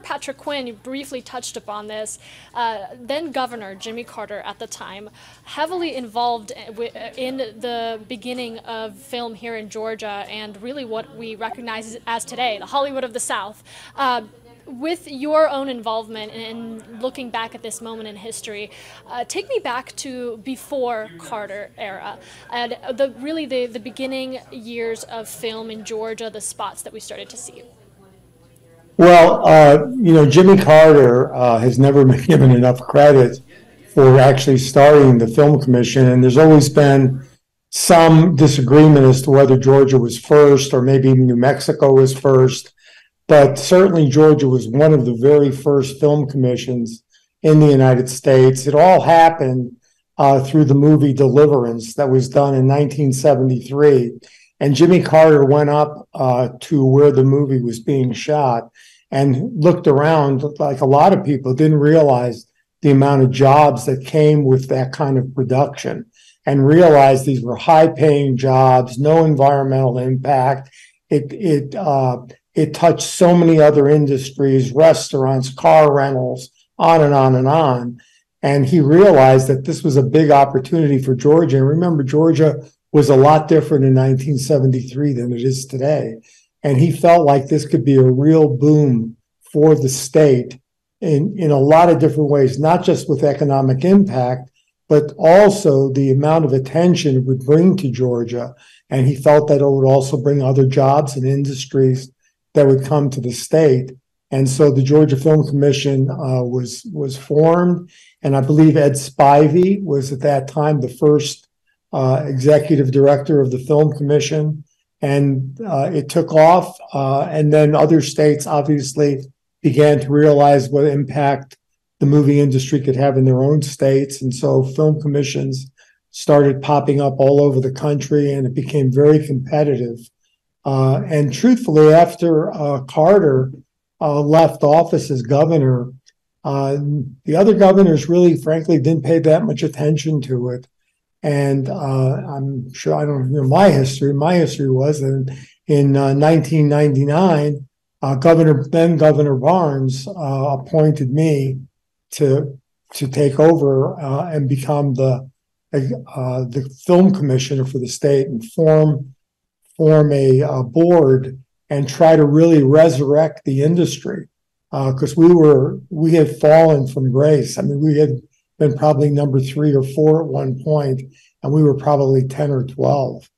Governor Patrick Quinn briefly touched upon this. Then Governor Jimmy Carter at the time, heavily involved in the beginning of film here in Georgia and really what we recognize as today, the Hollywood of the South. With your own involvement in looking back at this moment in history, take me back to before Carter era and really the beginning years of film in Georgia, the spots that we started to see. Well, you know, Jimmy Carter has never been given enough credit for actually starting the Film Commission, and there's always been some disagreement as to whether Georgia was first or maybe even New Mexico was first. But certainly Georgia was one of the very first film commissions in the United States. It all happened through the movie Deliverance that was done in 1973. And Jimmy Carter went up to where the movie was being shot and looked around. Like a lot of people, didn't realize the amount of jobs that came with that kind of production, and realized these were high-paying jobs, no environmental impact. It touched so many other industries, restaurants, car rentals, on and on and on. And he realized that this was a big opportunity for Georgia. And remember, Georgia was a lot different in 1973 than it is today. And he felt like this could be a real boom for the state in a lot of different ways, not just with economic impact, but also the amount of attention it would bring to Georgia. And he felt that it would also bring other jobs and industries that would come to the state. And so the Georgia Film Commission was formed, and I believe Ed Spivey was at that time the first executive director of the Film Commission, and it took off. And then other states obviously began to realize what impact the movie industry could have in their own states, and so film commissions started popping up all over the country, and it became very competitive. And truthfully, after Carter left office as governor, the other governors really, frankly, didn't pay that much attention to it. And I'm sure, I don't know my history was that in 1999, then Governor Barnes appointed me to take over and become the film commissioner for the state and form a board and try to really resurrect the industry, because we had fallen from grace. I mean, we had been probably number 3 or 4 at one point, and we were probably 10 or 12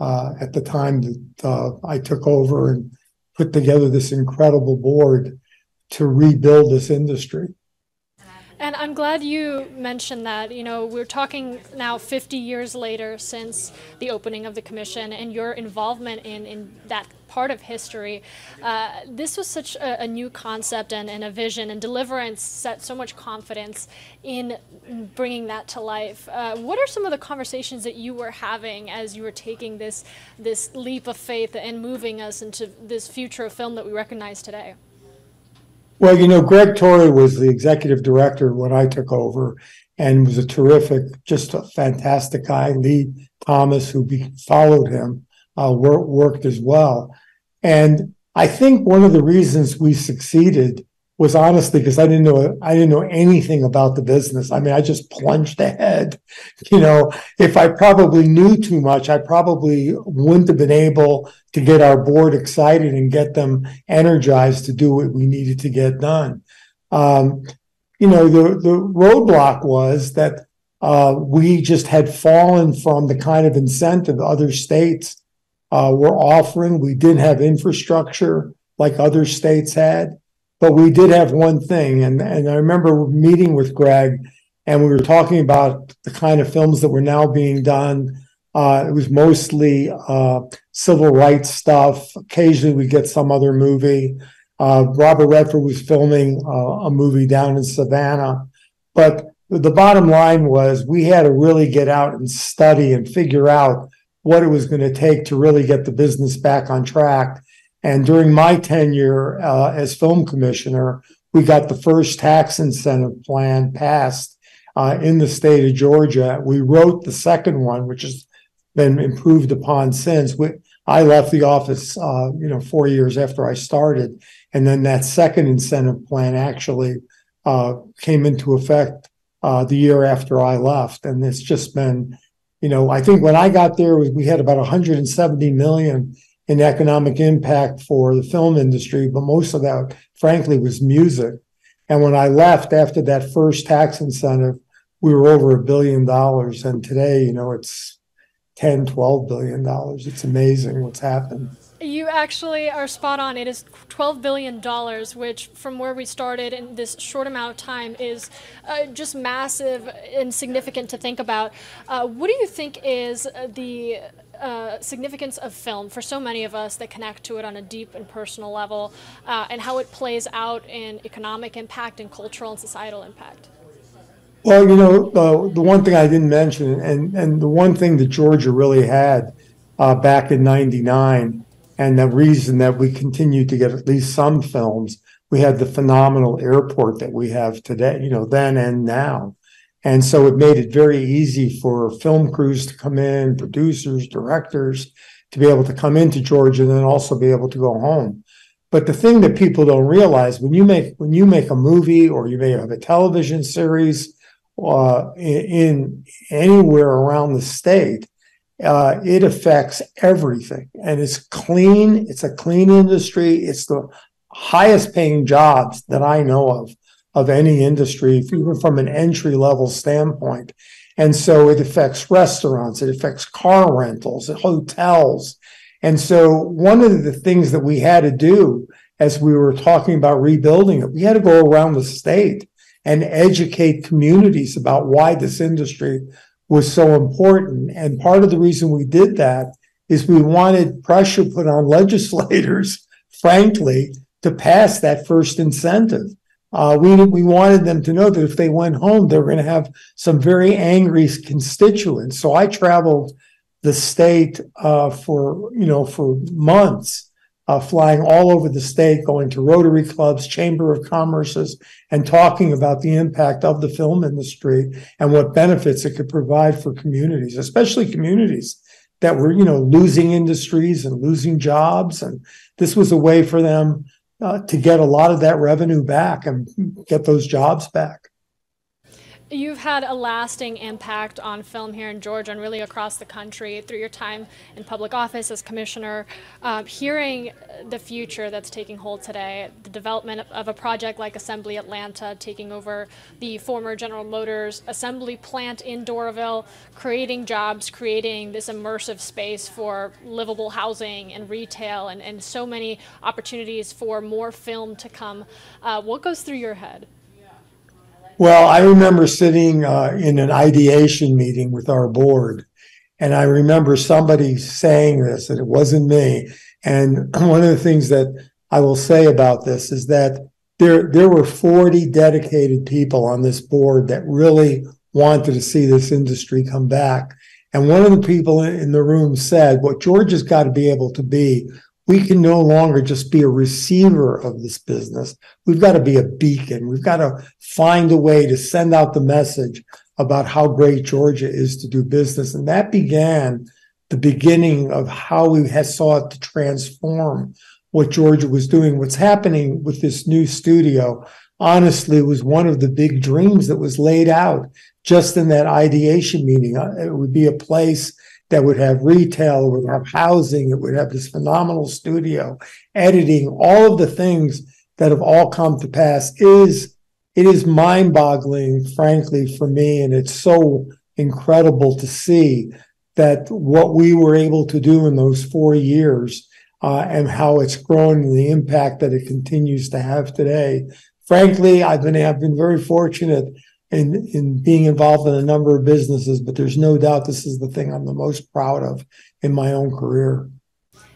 at the time that I took over and put together this incredible board to rebuild this industry. And I'm glad you mentioned that. You know, we're talking now 50 years later since the opening of the commission and your involvement in that part of history. This was such a new concept and a vision, and Deliverance set so much confidence in bringing that to life. What are some of the conversations that you were having as you were taking this leap of faith and moving us into this future of film that we recognize today? Well, you know, Greg Torrey was the executive director when I took over, and was a terrific, just a fantastic guy. Lee Thomas, who followed him, worked as well. And I think one of the reasons we succeeded was honestly because I didn't know anything about the business. I mean, I just plunged ahead. You know, if I probably knew too much, I probably wouldn't have been able to get our board excited and get them energized to do what we needed to get done. You know, the roadblock was that we just had fallen from the kind of incentive other states were offering. We didn't have infrastructure like other states had. But we did have one thing, and I remember meeting with Greg, and we were talking about the kind of films that were now being done. It was mostly civil rights stuff. Occasionally we'd get some other movie. Robert Redford was filming a movie down in Savannah. But the bottom line was we had to really get out and study and figure out what it was going to take to really get the business back on track. And during my tenure as film commissioner, we got the first tax incentive plan passed in the state of Georgia. We wrote the second one, which has been improved upon since. I left the office, 4 years after I started, And then that second incentive plan actually came into effect the year after I left. And it's just been, you know, I think when I got there, we had about $170 million in economic impact for the film industry, but most of that, frankly, was music. And when I left after that first tax incentive, we were over $1 billion. And today, you know, it's $10, $12 billion. It's amazing what's happened. You actually are spot on. It is $12 billion, which from where we started in this short amount of time is just massive and significant to think about. What do you think is the significance of film for so many of us that connect to it on a deep and personal level, and how it plays out in economic impact and cultural and societal impact? Well, you know, the one thing I didn't mention, and the one thing that Georgia really had back in '99, and the reason that we continued to get at least some films, we had the phenomenal airport that we have today, you know, then and now. And so it made it very easy for film crews to come in, producers, directors, to be able to come into Georgia and then also be able to go home. But the thing that people don't realize, when you make a movie, or you may have a television series in anywhere around the state, it affects everything. And it's clean. It's a clean industry. It's the highest paying jobs that I know of any industry, even from an entry level standpoint. And so it affects restaurants. It affects car rentals and hotels. And so one of the things that we had to do as we were talking about rebuilding it, we had to go around the state and educate communities about why this industry was so important. And part of the reason we did that is we wanted pressure put on legislators, frankly, to pass that first incentive. We wanted them to know that if they went home, they were going to have some very angry constituents. So I traveled the state for months, flying all over the state, going to Rotary clubs, Chamber of Commerces, and talking about the impact of the film industry and what benefits it could provide for communities, especially communities that were, you know, losing industries and losing jobs. And this was a way for them to get a lot of that revenue back and get those jobs back. You've had a lasting impact on film here in Georgia and really across the country through your time in public office as commissioner. Hearing the future that's taking hold today, the development of a project like Assembly Atlanta, taking over the former General Motors assembly plant in Doraville, creating jobs, creating this immersive space for livable housing and retail and so many opportunities for more film to come. What goes through your head? Well, I remember sitting in an ideation meeting with our board, and I remember somebody saying this, and it wasn't me. And one of the things that I will say about this is that there were 40 dedicated people on this board that really wanted to see this industry come back. And one of the people in the room said, what Georgia's got to be able to be, we can no longer just be a receiver of this business. We've got to be a beacon. We've got to find a way to send out the message about how great Georgia is to do business. And that began the beginning of how we had sought to transform what Georgia was doing. What's happening with this new studio, honestly, was one of the big dreams that was laid out just in that ideation meeting. It would be a place that would have retail, it would have housing, it would have this phenomenal studio, editing, all of the things that have all come to pass. It is mind-boggling, frankly, for me, and it's so incredible to see that what we were able to do in those 4 years and how it's grown and the impact that it continues to have today. Frankly, I've been very fortunate in being involved in a number of businesses, but there's no doubt this is the thing I'm the most proud of in my own career.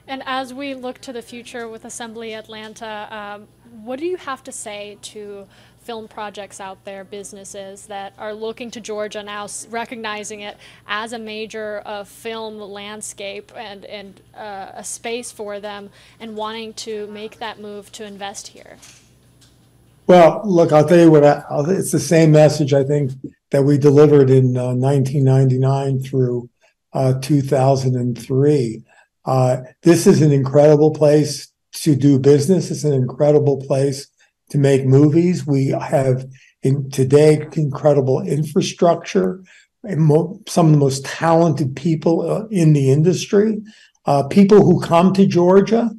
And as we look to the future with Assembly Atlanta, what do you have to say to film projects out there, businesses that are looking to Georgia now, recognizing it as a major film landscape and a space for them, and wanting to make that move to invest here? Well, look, I'll tell you what, it's the same message, I think, that we delivered in 1999 through 2003. This is an incredible place to do business. It's an incredible place to make movies. We have in today incredible infrastructure, and some of the most talented people in the industry, people who come to Georgia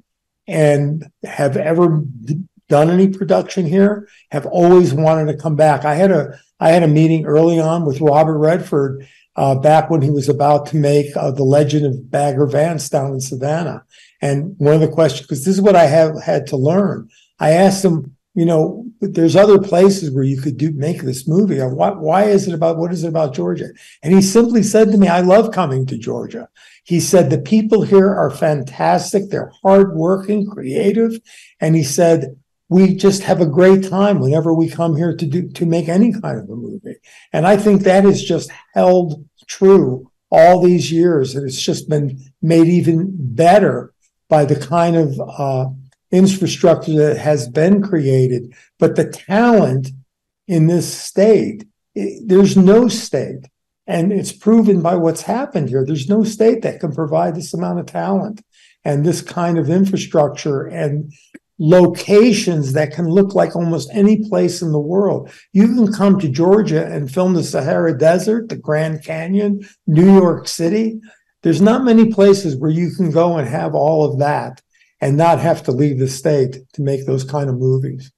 and have ever done any production here have always wanted to come back. I had a meeting early on with Robert Redford back when he was about to make The Legend of Bagger Vance down in Savannah. And one of the questions, because this is what I have had to learn, I asked him, you know, there's other places where you could make this movie. What is it about Georgia? And he simply said to me, I love coming to Georgia. He said, the people here are fantastic. They're hardworking, creative. And he said, we just have a great time whenever we come here to make any kind of a movie. And I think that has just held true all these years, and it's just been made even better by the kind of infrastructure that has been created. But the talent in this state, there's no state, and it's proven by what's happened here. There's no state that can provide this amount of talent and this kind of infrastructure and locations that can look like almost any place in the world. You can come to Georgia and film the Sahara Desert, the Grand Canyon, New York City. There's not many places where you can go and have all of that and not have to leave the state to make those kind of movies.